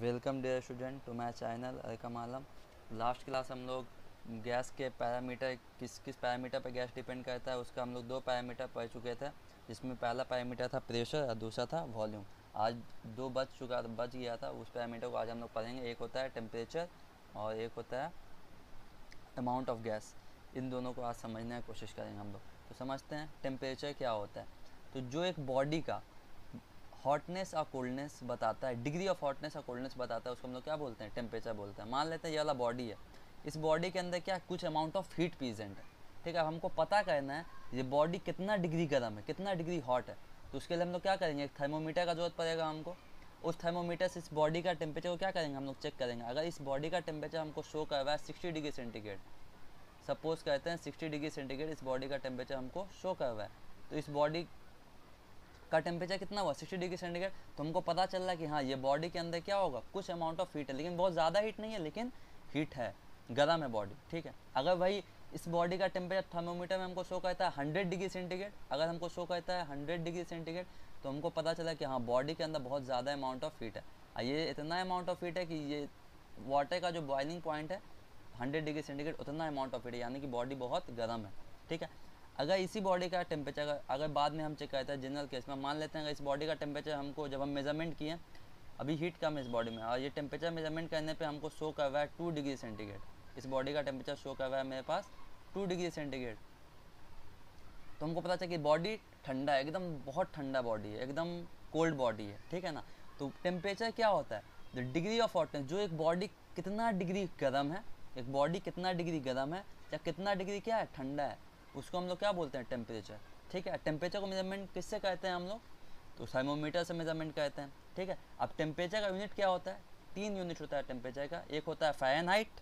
Welcome dear student to my channel अलकम Alam. Last class हम लोग gas के parameter किस पैरामीटर पर गैस डिपेंड करता है उसका हम लोग दो पैरामीटर पढ़ चुके थे, जिसमें पहला पैरामीटर था प्रेशर और दूसरा था वॉल्यूम। आज दो बच गया था उस पैरामीटर को आज हम लोग पढ़ेंगे। एक होता है टेम्परेचर और एक होता है अमाउंट ऑफ गैस। इन दोनों को आज समझने की कोशिश करेंगे हम लोग। तो समझते हैं टेम्परेचर क्या होता है। तो जो एक बॉडी का हॉटनेस और कोल्डनेस बताता है, डिग्री ऑफ हॉटनेस और कोल्डनेस बताता है, उसको हम लोग क्या बोलते हैं, टेम्परेचर बोलते हैं। मान लेते हैं ये वाला बॉडी है, इस बॉडी के अंदर क्या कुछ अमाउंट ऑफ हीट प्रेजेंट है, ठीक है। अब हमको पता करना है ये बॉडी कितना डिग्री गर्म है, कितना डिग्री हॉट है। तो उसके लिए हम लोग क्या करेंगे, एक थर्मोमीटर का जरूरत पड़ेगा हमको। उस थर्मोमीटर से इस बॉडी का टेम्परेचर को क्या करेंगे हम लोग, चेक करेंगे। अगर इस बॉडी का टेम्परेचर हमको शो कर रहा है 60 डिग्री सेंटीग्रेड, सपोज कहते हैं 60 डिग्री सेंटीग्रेड इस बॉडी का टेम्परेचर हमको शो कर रहा है, तो इस बॉडी का टेम्परेचर कितना हुआ 60 डिग्री सेंटीग्रेड। तो हमको पता चल रहा है कि हाँ ये बॉडी के अंदर क्या होगा, कुछ अमाउंट ऑफ हीट है, लेकिन बहुत ज़्यादा हीट नहीं है, लेकिन हीट है, गर्म है बॉडी, ठीक है। अगर भाई इस बॉडी का टेम्परेचर थर्मोमीटर में हमको शो करता है 100 डिग्री सेंटीग्रेड, अगर हमको शो करता है 100 डिग्री सेंटीग्रेड, तो हमको पता चला कि हाँ बॉडी के अंदर बहुत ज़्यादा अमाउंट ऑफ हीट है। ये इतना अमाउंट ऑफ हीट है कि ये वाटर का जो बॉइलिंग पॉइंट है 100 डिग्री सेंटीग्रेड, उतना अमाउंट ऑफ हीट है, यानी कि बॉडी बहुत गर्म है, ठीक है। अगर इसी बॉडी का टेम्परेचर अगर बाद में हम चेक करते हैं जनरल केस में, मान लेते हैं अगर इस बॉडी का टेम्परेचर हमको जब हम मेजरमेंट किए, अभी हीट कम है इस बॉडी में, और ये टेम्परेचर मेजरमेंट करने पे हमको शो कर रहा है 2 डिग्री सेंटीग्रेड। इस बॉडी का टेम्परेचर शो कर रहा है मेरे पास 2 डिग्री सेंटीग्रेड, तो हमको पता चला कि बॉडी ठंडा है, एकदम बहुत ठंडा बॉडी है, एकदम कोल्ड बॉडी है, ठीक है ना। तो टेम्परेचर क्या होता है, द डिग्री ऑफ हॉटनेस, जो एक बॉडी कितना डिग्री गर्म है, एक बॉडी कितना डिग्री गर्म है या कितना डिग्री क्या है, ठंडा है, उसको हम लोग क्या बोलते हैं, टेम्परेचर, ठीक है। टेम्परेचर को मेजरमेंट किससे करते हैं हम लोग, तो थर्मोमीटर से मेजरमेंट करते हैं, ठीक है। अब टेम्परेचर का यूनिट क्या होता है, 3 यूनिट होता है टेम्परेचर का। एक होता है फ़ारेनहाइट,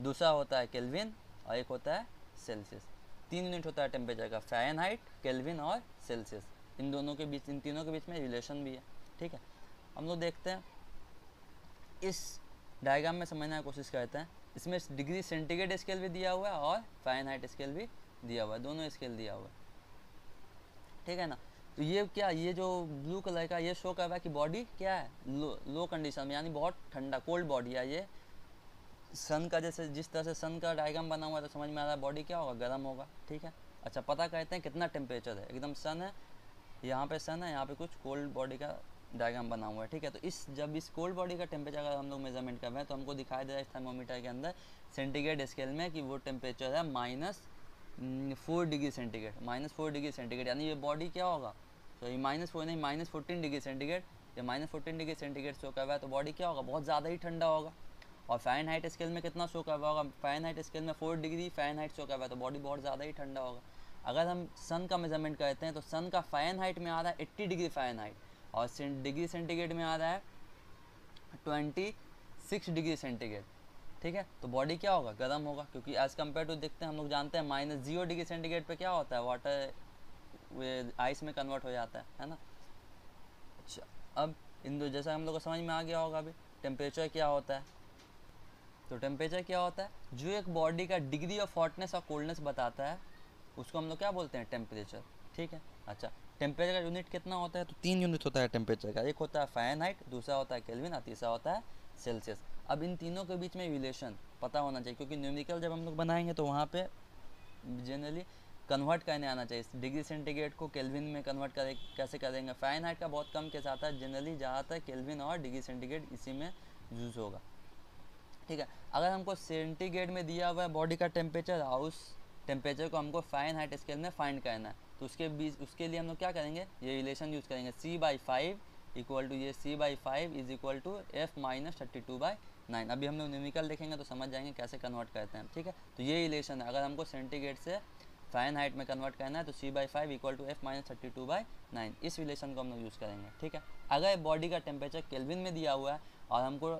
दूसरा होता है केल्विन और एक होता है सेल्सियस। 3 यूनिट होता है टेम्परेचर का, फ़ारेनहाइट, केल्विन और सेल्सियस। इन दोनों के बीच, इन तीनों के बीच में रिलेशन भी है, ठीक है। हम लोग देखते हैं इस डायग्राम में, समझने की कोशिश करते हैं। इसमें डिग्री सेंटीग्रेड स्केल भी दिया हुआ है और फ़ारेनहाइट स्केल भी दिया हुआ है, दोनों स्केल दिया हुआ है, ठीक है ना। तो ये क्या, ये जो ब्लू कलर का ये शो कर रहा है कि बॉडी क्या है, लो कंडीशन में, यानी बहुत ठंडा कोल्ड बॉडी है। ये सन का, जैसे जिस तरह से सन का डायग्राम बना हुआ है, तो समझ में आ रहा है बॉडी क्या होगा, गर्म होगा, ठीक है। अच्छा पता करते हैं कितना टेम्परेचर है, एकदम सन है, यहाँ पे सन है, यहाँ पे कुछ कोल्ड बॉडी का डायग्राम बना हुआ है, ठीक है। तो इस जब इस कोल्ड बॉडी का टेम्परेचर अगर हम लोग मेजरमेंट कर रहे हैं, तो हमको दिखाई दे रहा है थर्मोमीटर के अंदर सेंटीग्रेड स्केल में कि वो टेम्परेचर है -4 डिग्री सेंटीग्रेड, -4 डिग्री सेंटीग्रेड, यानी ये बॉडी क्या होगा, तो ये -4 नहीं, -14 डिग्री सेंटीग्रेड, या -14 डिग्री सेंटीग्रेड शो कर रहा है, तो बॉडी क्या होगा, बहुत ज़्यादा ही ठंडा होगा। और फ़ारेनहाइट स्केल में कितना शो कर रहा होगा, फ़ारेनहाइट स्केल में 4 डिग्री फ़ारेनहाइट शो कर रहा है, तो बॉडी बहुत ज़्यादा ही ठंडा होगा। अगर हम सन का मेजरमेंट करते हैं, तो सन का फ़ारेनहाइट में आ रहा है 80 डिग्री फ़ारेनहाइट और डिग्री सेंटीग्रेड में आ रहा है 26 डिग्री सेंटीग्रेड, ठीक है। तो बॉडी क्या होगा, गर्म होगा, क्योंकि एज़ कम्पेयर टू देखते हैं हम लोग जानते हैं -0 डिग्री सेंटीग्रेड पे क्या होता है, वाटर आइस में कन्वर्ट हो जाता है ना। अच्छा अब इन दो, जैसा हम लोग को समझ में आ गया होगा अभी टेम्परेचर क्या होता है, तो टेम्परेचर क्या होता है, जो एक बॉडी का डिग्री ऑफ हॉटनेस और कोल्डनेस बताता है, उसको हम लोग क्या बोलते हैं, टेम्परेचर, ठीक है। अच्छा टेम्परेचर का यूनिट कितना होता है, तो 3 यूनिट होता है टेम्परेचर का। एक होता है फ़ारेनहाइट, दूसरा होता है केल्विन और तीसरा होता है सेल्सियस। अब इन तीनों के बीच में रिलेशन पता होना चाहिए, क्योंकि न्यूमेरिकल जब हम लोग बनाएंगे तो वहाँ पे जनरली कन्वर्ट करने आना चाहिए। डिग्री सेंटीग्रेड को केल्विन में कन्वर्ट कैसे करेंगे, फ़ारेनहाइट का बहुत कम केस आता है, जनरली ज़्यादातर केल्विन और डिग्री सेंटीग्रेड इसी में यूज़ होगा, ठीक है। अगर हमको सेंटीग्रेड में दिया हुआ है बॉडी का टेम्परेचर और उस टेम्परेचर को हमको फ़ारेनहाइट स्केल में फाइंड करना है, तो उसके लिए हम लोग क्या करेंगे, ये रिलेशन यूज़ करेंगे, C/5 इक्वल टू, ये C/5 is equal to F - 32/9। अभी हम लोग न्यूमेरिकल देखेंगे तो समझ जाएंगे कैसे कन्वर्ट करते हैं, ठीक है। तो ये रिलेशन है, अगर हमको सेंटीग्रेड से फ़ारेनहाइट में कन्वर्ट करना है तो C/5 इक्वल टू F - 32/9, इस रिलेशन को हम लोग यूज़ करेंगे, ठीक है। अगर बॉडी का टेम्परेचर केल्विन में दिया हुआ है और हमको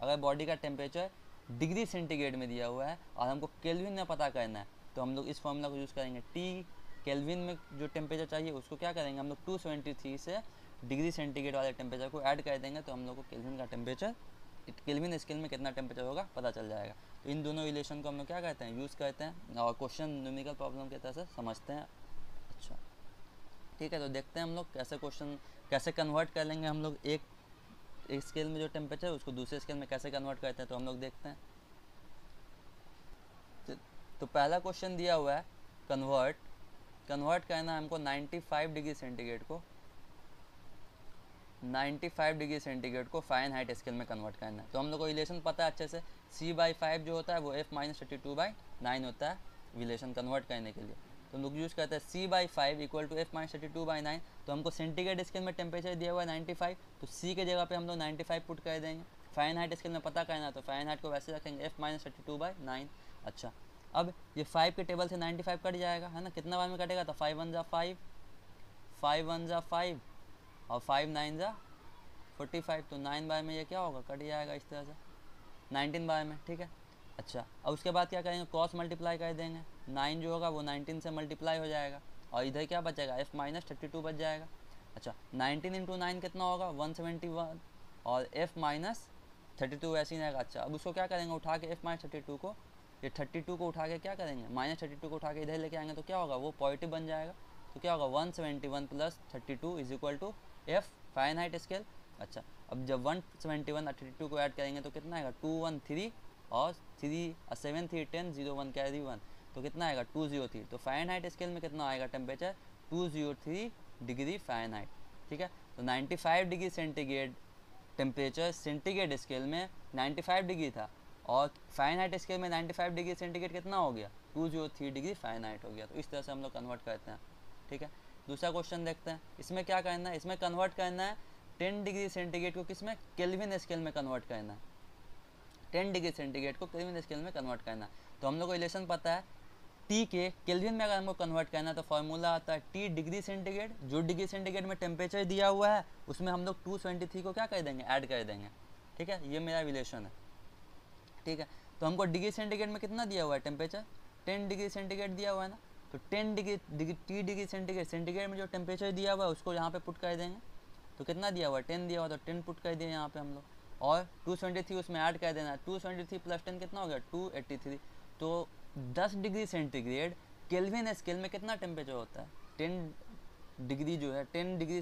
अगर बॉडी का टेम्परेचर डिग्री सेंटीग्रेड में दिया हुआ है और हमको केल्विन में पता करना है, तो हम लोग इस फॉर्मूला को यूज़ करेंगे, T केल्विन में जो टेम्परेचर चाहिए उसको क्या करेंगे हम लोग 273 से डिग्री सेंटीग्रेड वाले टेम्परेचर को ऐड कर देंगे, तो हम लोग को केल्विन का टेम्परेचर, केल्विन स्केल में कितना टेम्परेचर होगा पता चल जाएगा। तो इन दोनों रिलेशन को हम लोग क्या करते हैं, यूज़ करते हैं और क्वेश्चन न्यूमेरिकल प्रॉब्लम की तरह से समझते हैं। अच्छा ठीक है, तो देखते हैं हम लोग कैसे क्वेश्चन, कैसे कन्वर्ट कर लेंगे हम लोग एक एक स्केल में जो टेम्परेचर है उसको दूसरे स्केल में कैसे कन्वर्ट करते हैं तो हम लोग देखते हैं। तो पहला क्वेश्चन दिया हुआ है कन्वर्ट करना है हमको 95 डिग्री सेंटीग्रेड को 95 डिग्री सेंटीग्रेड को फ़ारेनहाइट स्केल में कन्वर्ट करना है। तो हम लोग को रिलेशन पता है अच्छे से, C/5 जो होता है वो F-32/9 होता है रिलेशन कन्वर्ट करने के लिए। तो हम लोग यूज़ करते हैं C/5 = F-32/9। तो हमको सेंटीग्रेड स्केल में टेम्परेचर दिया हुआ है 95, तो C के जगह पे हम लोग 95 पुट कर देंगे। फ़ारेनहाइट स्केल में पता करना है तो फ़ारेनहाइट को वैसे रखेंगे F-32/9। अच्छा, अब ये 5 के टेबल से 95 कट जाएगा है ना, कितना बार में कटेगा तो 5 × 5 और 5 × 9 = 45। तो 9 बार में ये क्या होगा, कट जाएगा इस तरह से 19 बार में, ठीक है। अच्छा, अब उसके बाद क्या करेंगे, क्रॉस मल्टीप्लाई कर देंगे, 9 जो होगा वो 19 से मल्टीप्लाई हो जाएगा और इधर क्या बचेगा, F-32 बच जाएगा। अच्छा, 19 × 9 कितना होगा 171 और F-32 ऐसे ही रहेगा। अच्छा, अब उसको क्या करेंगे, उठा के F-32 को, ये 32 को उठा के क्या करेंगे, -32 को उठा के इधर लेके आएंगे तो क्या होगा वो पॉजिटिव बन जाएगा। तो क्या होगा 171 + 32 = F फ़ारेनहाइट स्केल। अच्छा, अब जब 171 और 32 को ऐड करेंगे तो कितना आएगा 213 और 3 7 3 10 0 1 कैरी 1, तो कितना आएगा 203। तो फ़ारेनहाइट स्केल में कितना आएगा टेम्परेचर 203 डिग्री फ़ारेनहाइट, ठीक है। तो 95 degree centigrade temperature centigrade scale में 95 डिग्री था और फ़ारेनहाइट स्केल में 95 डिग्री सेंटीग्रेड कितना हो गया 203 डिग्री फ़ारेनहाइट हो गया। तो इस तरह से हम लोग कन्वर्ट करते हैं, ठीक है। दूसरा क्वेश्चन देखते हैं, इसमें क्या करना है, इसमें कन्वर्ट करना है 10 डिग्री सेंटीग्रेड को किसमें, केल्विन स्केल में कन्वर्ट करना है, 10 डिग्री सेंटीग्रेड को केल्विन स्केल में कन्वर्ट करना है। तो हम लोग को रिलेशन पता है, टी के केल्विन में अगर हमको कन्वर्ट करना है तो फॉर्मूला आता है टी डिग्री सेंटीग्रेड, जो डिग्री सेंटीग्रेड में टेम्परेचर दिया हुआ है उसमें हम लोग 223 को क्या कर देंगे, ऐड कर देंगे, ठीक है। ये मेरा रिलेशन है, ठीक है। तो हमको डिग्री सेंटीग्रेड में कितना दिया हुआ है टेम्परेचर, 10 डिग्री सेंटीग्रेड दिया हुआ है ना, तो 10 डिग्री टी डिग्री सेंटीग्रेड में जो टेम्परेचर दिया हुआ है उसको यहाँ पे पुट कर देंगे। तो कितना दिया हुआ है 10 दिया हुआ, तो 10 पुट कर दिए यहाँ पे हम लोग और 223 उसमें ऐड कर देना है। 223 + 10 कितना हो गया 283। तो 10 डिग्री सेंटीग्रेड केल्विन स्केल में कितना टेम्परेचर होता है, 10 डिग्री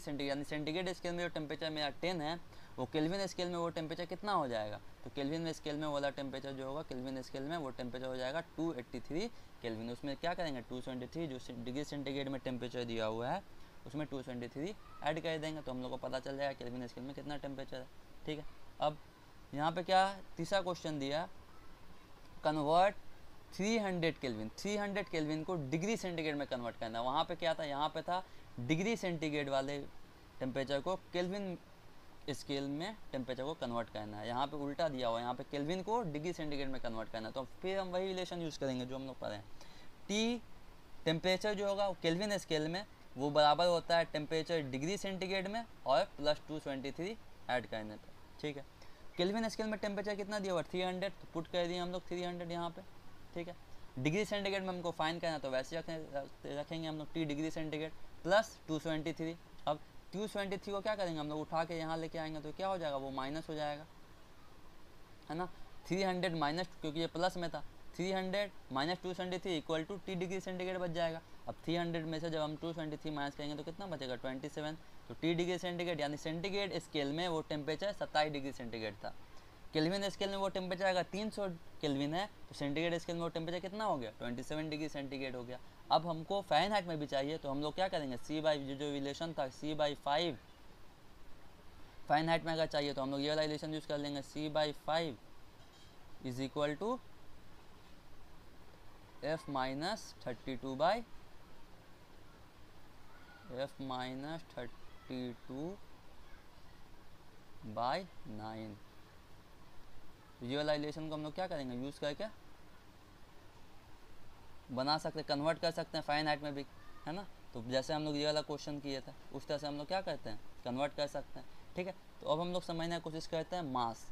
सेंटीग्रेड यानी सेंटीग्रेड स्केल में जो टेम्परेचर मेरा 10 है वो केल्विन स्केल में वो टेम्परेचर कितना हो जाएगा, तो केल्विन स्केल में वाला टेम्परेचर जो होगा केल्विन स्केल में वो टेम्परेचर हो जाएगा 283 केल्विन। उसमें क्या करेंगे 223 जो डिग्री सेंटीग्रेड में टेम्परेचर दिया हुआ है उसमें 223 ऐड कर देंगे, तो हम लोग को पता चल जाएगा केल्विन स्केल में कितना टेम्परेचर है, ठीक है। अब यहाँ पे क्या तीसरा क्वेश्चन दिया, कन्वर्ट 300 केल्विन को डिग्री सेंटीग्रेड में कन्वर्ट करना है। वहाँ पर क्या था, यहाँ पर था डिग्री सेंटीग्रेड वाले टेम्परेचर को केल्विन स्केल में टेम्परेचर को कन्वर्ट करना है, यहाँ पे उल्टा दिया हुआ है, यहाँ पे केल्विन को डिग्री सेंटीग्रेड में कन्वर्ट करना है। तो फिर हम वही रिलेशन यूज़ करेंगे जो हम लोग पढ़े हैं, टी टेम्परेचर जो होगा केल्विन स्केल में वो बराबर होता है टेम्परेचर डिग्री सेंटीग्रेड में और +223 ऐड करने पर, ठीक है। केल्विन स्केल में टेम्परेचर कितना दिया हुआ 300, तो पुट कर दिए हम लोग 300 यहाँ पर, ठीक है। डिग्री सेंटीग्रेड में हमको फाइन करना तो वैसे रखेंगे हम लोग टी डिग्री सेंटीग्रेड +223। अब 223 को क्या करेंगे हम लोग उठा के यहाँ लेके आएंगे तो क्या हो जाएगा वो माइनस हो जाएगा है ना, 300 माइनस क्योंकि ये प्लस में था 300 - 223 = टी डिग्री सेंटीग्रेड बच जाएगा। अब 300 में से जब हम 223 माइनस करेंगे तो कितना बचेगा 27। तो टी डिग्री सेंटीग्रेड यानी सेंटीग्रेड स्केल में वो टेम्परेचर 27 डिग्री सेंटीग्रेड था, केल्विन स्केल में वो टेम्परेचर आएगा 300 केल्विन है तो सेंटीग्रेड स्केल में वो टेम्परेचर कितना हो गया 27 डिग्री सेंटीग्रेड हो गया। अब हमको फ़ारेनहाइट में भी चाहिए तो हम लोग क्या करेंगे जो रिलेशन था C/5 फ़ारेनहाइट में अगर चाहिए तो हम लोग ये वाला रिलेशन यूज़ कर लेंगे C/5 = F-32/9। ये वाला रिलेशन को हम लोग क्या करेंगे यूज़ करके बना सकते, कन्वर्ट कर सकते हैं फ़ारेनहाइट में भी है ना। तो जैसे हम लोग ये वाला क्वेश्चन किए थे उस तरह से हम लोग क्या करते हैं कन्वर्ट कर सकते हैं, ठीक है। तो अब हम लोग समझने की कोशिश करते हैं मास,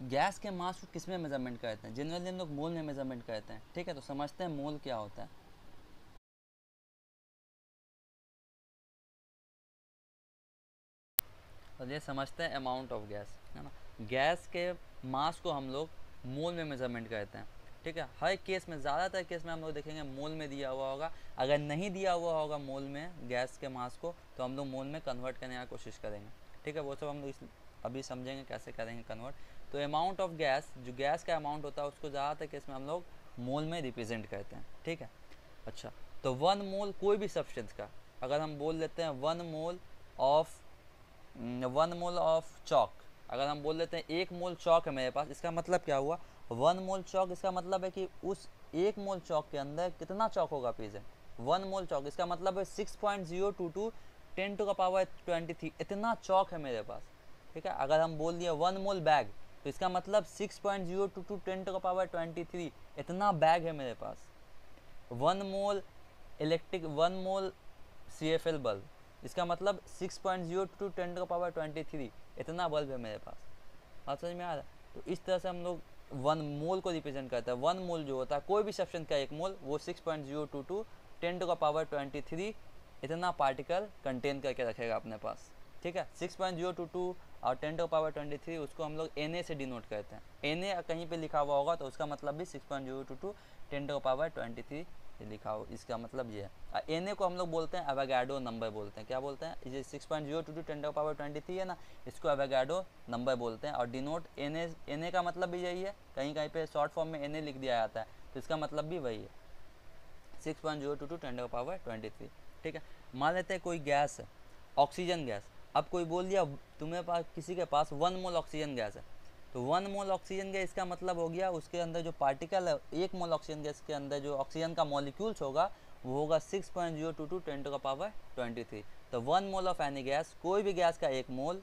गैस के मास को किस में मेजरमेंट करते हैं, जनरली हम लोग मोल में मेजरमेंट करते हैं, ठीक है। तो समझते हैं मोल क्या होता है। और ये समझते हैं अमाउंट ऑफ गैस है ना, गैस के मास को हम लोग मोल में मेजरमेंट करते हैं, ठीक है। हर केस में ज़्यादातर केस में हम लोग देखेंगे मोल में दिया हुआ होगा, अगर नहीं दिया हुआ होगा मोल में गैस के मास को तो हम लोग मोल में कन्वर्ट करने की कोशिश करेंगे, ठीक है। वो सब हम लोग अभी समझेंगे कैसे करेंगे कन्वर्ट। तो अमाउंट ऑफ गैस, जो गैस का अमाउंट होता है उसको ज़्यादातर इसमें हम लोग मोल में रिप्रेजेंट करते हैं, ठीक है। अच्छा, तो 1 मोल कोई भी सब्सटेंस का अगर हम बोल लेते हैं 1 मोल ऑफ चॉक, अगर हम बोल लेते हैं 1 मोल चॉक है मेरे पास, इसका मतलब क्या हुआ 1 मोल चॉक, इसका मतलब है कि उस 1 मोल चॉक के अंदर कितना चॉक होगा प्रेजेंट। 1 मोल चॉक इसका मतलब है 6.022 10⁻²³ इतना चॉक है मेरे पास, ठीक है। अगर हम बोल दिए 1 मोल बैग तो इसका मतलब 6.022 10⁻23 इतना बैग है मेरे पास। 1 मोल CFL बल्ब, इसका मतलब 6.022 10⁻23 इतना बल्ब है मेरे पास। बात समझ में आ रहा है। तो इस तरह से हम लोग 1 मोल को रिप्रेजेंट करते हैं। 1 मोल जो होता है कोई भी सब्सटेंस का 1 मोल, वो 6.022 10⁻23 इतना पार्टिकल कंटेन करके रखेगा अपने पास, ठीक है। 6.022 और 10⁻23 उसको हम लोग Na से डिनोट करते हैं। Na कहीं पे लिखा हुआ होगा तो उसका मतलब भी 6.022 10⁻23 लिखा हो, इसका मतलब ये है। Na को हम लोग बोलते हैं एवोगाड्रो नंबर बोलते हैं। क्या बोलते हैं? ये 6.022 10⁻23 है ना, इसको एवोगाड्रो नंबर बोलते हैं। और डिनोट Na का मतलब भी यही है, कहीं कहीं पे शॉर्ट फॉर्म में Na लिख दिया जाता है तो इसका मतलब भी वही है 6.022 10⁻23, ठीक है। मान लेते हैं कोई गैस है, ऑक्सीजन गैस। अब कोई बोल दिया तुम्हें पास, किसी के पास 1 मोल ऑक्सीजन गैस है, तो 1 मोल ऑक्सीजन गैस इसका मतलब हो गया उसके अंदर जो पार्टिकल है 1 मोल ऑक्सीजन गैस के अंदर जो ऑक्सीजन का मॉलिक्यूल्स होगा वो होगा 6.022 10⁻23। तो 1 मोल ऑफ एनी गैस, कोई भी गैस का 1 मोल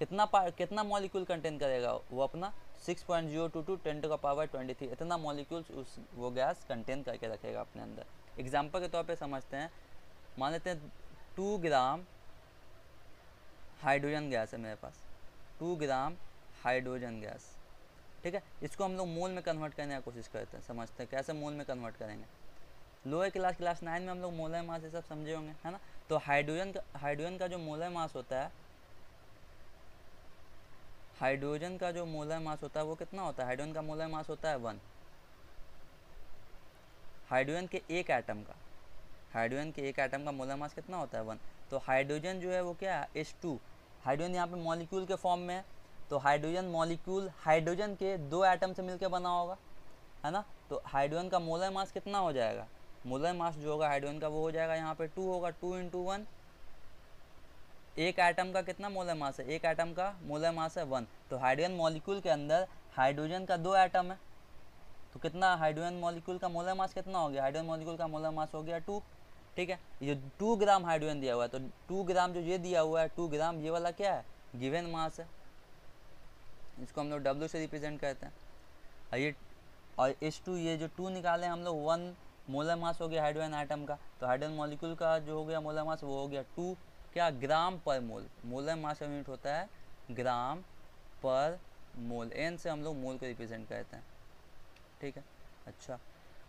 कितना मॉलिक्यूल कंटेन करेगा वो अपना 6.022 10⁻23 इतना मॉलिक्यूल्स उस वो गैस कंटेन करके रखेगा अपने अंदर। एग्जाम्पल के तौर पर समझते हैं, मान लेते हैं 2 ग्राम हाइड्रोजन गैस है मेरे पास, 2 ग्राम हाइड्रोजन गैस, ठीक है। इसको हम लोग मोल में कन्वर्ट करने की कोशिश करते हैं, समझते हैं कैसे मोल में कन्वर्ट करेंगे। लोअर क्लास 9 में हम लोग मोलर मास ये सब समझे होंगे, है ना। तो हाइड्रोजन का जो मोलर मास होता है, हाइड्रोजन का जो मोलर मास होता है वो कितना होता है? हाइड्रोजन का मोलर मास होता है 1, हाइड्रोजन के एक एटम का, हाइड्रोजन के एक एटम का मोलर मास कितना होता है? 1। तो हाइड्रोजन जो है वो क्या है? H2। हाइड्रोजन यहाँ पे मॉलिक्यूल के फॉर्म में है, तो हाइड्रोजन मॉलिक्यूल हाइड्रोजन के 2 एटम से मिलकर बना होगा, है ना। तो हाइड्रोजन का मोलर मास कितना हो जाएगा? मोलर मास जो होगा हाइड्रोजन का वो हो जाएगा यहाँ पे 2 होगा, 2 × 1। एक एटम का कितना मोलर मास है? एक एटम का मोलर मास है 1। तो हाइड्रोजन मॉलिक्यूल के अंदर हाइड्रोजन का 2 एटम है, तो कितना हाइड्रोजन मॉलिक्यूल का मोलर मास कितना हो गया? हाइड्रोजन मॉलिक्यूल का मोलर मास हो गया 2, ठीक है। ये 2 ग्राम हाइड्रोजन दिया हुआ है, तो 2 ग्राम जो ये दिया हुआ है 2 ग्राम ये वाला क्या है? गिवन मास है, इसको हम लोग W से रिप्रेजेंट करते हैं। और H2 ये जो 2 निकाले हम लोग 1 मोलर मास हो गया हाइड्रोजन आइटम का, तो हाइड्रोजन मॉलिक्यूल का जो हो गया मोलर मास वो हो गया 2 क्या ग्राम पर मोल। मोलर मास का यूनिट होता है ग्राम पर मोल, N से हम लोग मोल को रिप्रेजेंट करते हैं, ठीक है। अच्छा,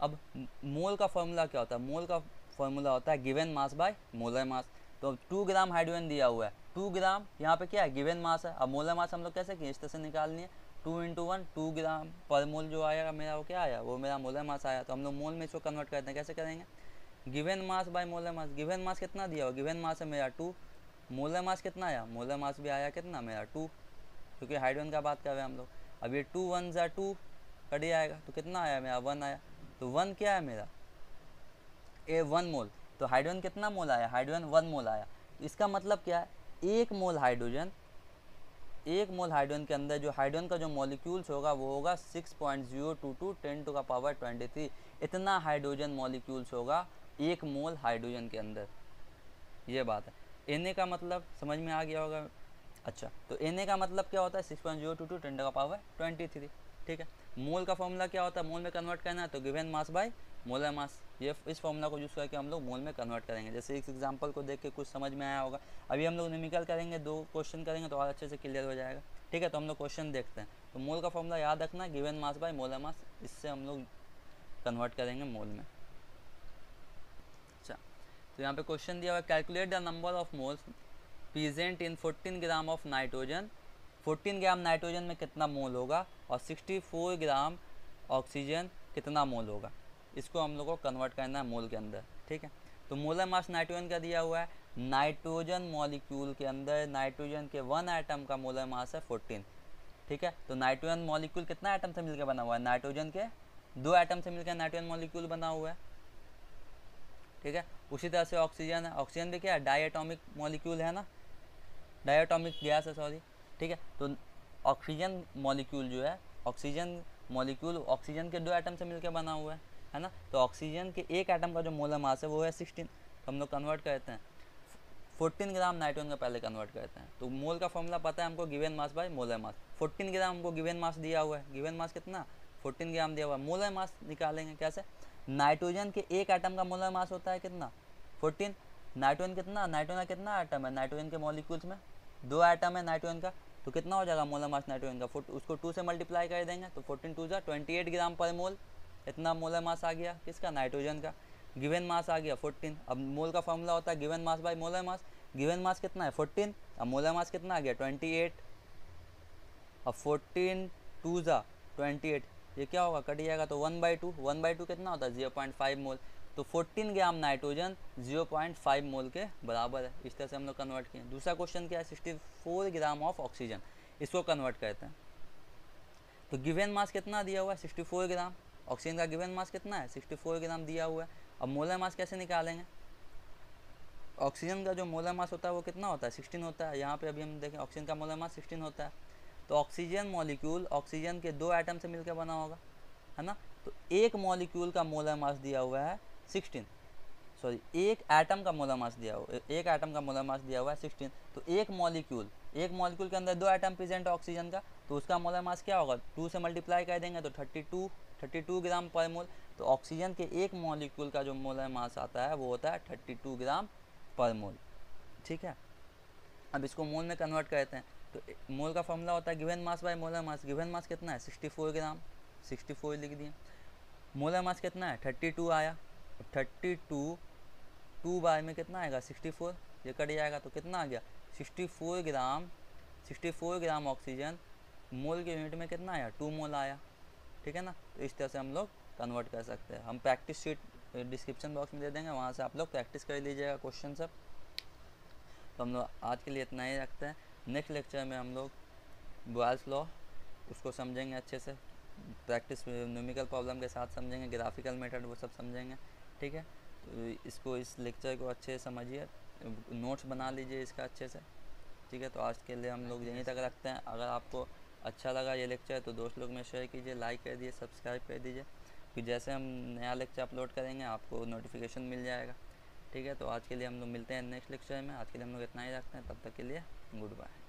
अब मोल का फॉर्मूला क्या होता है? मोल का फॉर्मूला होता है given mass by molar mass. तो 2 ग्राम हाइड्रोजन दिया हुआ है, 2 ग्राम यहाँ पे क्या है? गिवन मास है। अब मोलर मास हम लोग कैसे किए? इस तरह से निकालनी है, 2 × 1 2 ग्राम पर मोल जो आएगा मेरा वो क्या आया? वो मेरा मोलर मास आया। तो हम लोग मोल में इसको कन्वर्ट करते हैं, कैसे करेंगे? Given mass by molar mass. Given mass कितना दिया हुआ? गिवन मास है मेरा 2, मोलर मास कितना आया? मोलर मास भी आया कितना मेरा 2, क्योंकि हाइड्रोजन का बात कर रहे हैं हम लोग। अब ये 2 × 1 = 2 कट आएगा, तो कितना आया मेरा? 1 आया। तो 1 क्या है मेरा? 1 मोल। तो हाइड्रोजन कितना मोल आया? हाइड्रोजन 1 मोल आया। तो इसका मतलब क्या है? 1 मोल हाइड्रोजन, 1 मोल हाइड्रोजन के अंदर जो हाइड्रोजन का जो मॉलिक्यूल्स होगा वो होगा 6.022 10⁻23 इतना हाइड्रोजन मॉलिक्यूल्स होगा 1 मोल हाइड्रोजन के अंदर। ये बात है। Na का मतलब समझ में आ गया होगा। अच्छा, तो Na का मतलब क्या होता है? 6.022 10⁻23, ठीक है। मोल का फॉर्मूला क्या होता है? मोल में कन्वर्ट करना है तो given mass by molar mass, ये इस फॉर्मूला को यूज़ करके हम लोग मोल में कन्वर्ट करेंगे। जैसे इस एग्जांपल को देख के कुछ समझ में आया होगा। अभी हम लोग न्यूमेरिकल करेंगे, 2 क्वेश्चन करेंगे तो और अच्छे से क्लियर हो जाएगा, ठीक है। तो हम लोग क्वेश्चन देखते हैं। तो मोल का फॉर्मूला याद रखना, given mass by molar mass, इससे हम लोग कन्वर्ट करेंगे मोल में। अच्छा, तो यहाँ पर क्वेश्चन दिया हुआ, calculate the number of moles present in 14 gram of nitrogen. 14 gram nitrogen में कितना मोल होगा और 64 ग्राम ऑक्सीजन कितना मोल होगा? इसको हम लोग को कन्वर्ट करना है मोल के अंदर, ठीक है। तो मोलर मास नाइट्रोजन का दिया हुआ है नाइट्रोजन मॉलिक्यूल के अंदर नाइट्रोजन के वन एटम का मोलर मास है 14। ठीक है, तो नाइट्रोजन मॉलिक्यूल कितना एटम से मिलकर बना हुआ है? नाइट्रोजन के दो एटम से मिलकर नाइट्रोजन मॉलिक्यूल बना हुआ है। ठीक है, उसी तरह से ऑक्सीजन है, ऑक्सीजन भी क्या है? डायटॉमिक मॉलिक्यूल है ना, डायटॉमिक गैस है, सॉरी। ठीक है, तो ऑक्सीजन मॉलिक्यूल जो है, ऑक्सीजन मॉलिक्यूल ऑक्सीजन के दो एटम से मिलकर बना हुआ है ना, तो ऑक्सीजन के एक एटम का जो मोलर मास है वो है 16। तो हम लोग कन्वर्ट करते हैं 14 ग्राम नाइट्रोजन का, पहले कन्वर्ट करते हैं। तो मोल का फॉर्मूला पता है हमको, given mass by molar mass. 14 gram हमको गिवन मास दिया हुआ है, गिवन मास कितना 14 ग्राम दिया हुआ है। मोलर मास निकालेंगे कैसे? नाइट्रोजन के एक एटम का मोलर मास होता है कितना? 14। नाइट्रोजन कितना, नाइट्रोजन का कितना एटम है? नाइट्रोजन के मॉलिक्यूल्स में दो एटम है नाइट्रोजन का, तो कितना हो जाएगा मोलर मास नाइट्रोजन का? उसको 2 से मल्टीप्लाई कर देंगे तो 14×2 = 28 ग्राम पर मोल। इतना मोलर मास आ गया किसका? नाइट्रोजन का। गिवन मास आ गया 14। अब मोल का फॉर्मूला होता है given mass by molar mass. Given mass कितना है? 14। अब मोलर मास कितना आ गया? 28। अब 14×2 = 28, ये क्या होगा? कट जाएगा तो 1/2। 1/2 कितना होता है? 0.5 मोल। तो 14 ग्राम नाइट्रोजन 0.5 मोल के बराबर है। इस तरह से हम लोग कन्वर्ट किए। दूसरा क्वेश्चन क्या है? 64 ग्राम ऑफ ऑक्सीजन, इसको कन्वर्ट करते हैं। तो गिवन मास कितना दिया हुआ है? 64 ग्राम। ऑक्सीजन का गिवन मास कितना है? 64 ग्राम दिया हुआ है। अब मोलर मास कैसे निकालेंगे? ऑक्सीजन का जो मोलर मास होता है वो कितना होता है? 16 होता है। यहाँ पे अभी हम देखें ऑक्सीजन का मोलर मास 16 होता है। तो ऑक्सीजन मॉलिक्यूल ऑक्सीजन के दो एटम से मिलकर बना होगा है ना, तो एक मॉलिक्यूल का मोलर मास दिया हुआ है 16, सॉरी एक एटम का मोलर मास दिया हुआ, एक एटम का मोलर मास दिया हुआ है 16। तो एक मॉलिक्यूल के अंदर दो एटम प्रेजेंट है ऑक्सीजन का, तो उसका मोलर मास क्या होगा? 2 से मल्टीप्लाई कर देंगे तो 32 ग्राम पर मोल। तो ऑक्सीजन के एक मॉलिक्यूल का जो मोलर मास आता है वो होता है 32 ग्राम पर मोल। ठीक है, अब इसको मोल में कन्वर्ट करते हैं। तो मोल का फॉर्मूला होता है given mass by molar mass. Given mass कितना है? 64 ग्राम, 64 लिख दिए। मोलर मास कितना है? 32 आया। 32 बाय में कितना आएगा? 64, ये कट जाएगा तो कितना आ गया? 64 ग्राम ऑक्सीजन मोल के यूनिट में कितना आया? 2 मोल आया। ठीक है ना, तो इस तरह से हम लोग कन्वर्ट कर सकते हैं। हम प्रैक्टिस शीट डिस्क्रिप्शन बॉक्स में दे देंगे, वहाँ से आप लोग प्रैक्टिस कर लीजिएगा क्वेश्चन सब। तो हम लोग आज के लिए इतना ही रखते हैं। नेक्स्ट लेक्चर में हम लोग बॉयल्स लॉ उसको समझेंगे अच्छे से, प्रैक्टिस न्यूमेरिकल प्रॉब्लम के साथ समझेंगे, ग्राफिकल मेथड वो सब समझेंगे। ठीक है, तो इसको इस लेक्चर को अच्छे से समझिए, नोट्स बना लीजिए इसका अच्छे से। ठीक है, तो आज के लिए हम लोग यहीं तक रखते हैं। अगर आपको अच्छा लगा ये लेक्चर तो दोस्त लोग में शेयर कीजिए, लाइक कर दीजिए, सब्सक्राइब कर दीजिए, कि जैसे हम नया लेक्चर अपलोड करेंगे आपको नोटिफिकेशन मिल जाएगा। ठीक है, तो आज के लिए हम लोग मिलते हैं नेक्स्ट लेक्चर में। आज के लिए हम लोग इतना ही रखते हैं, तब तक के लिए गुड बाय।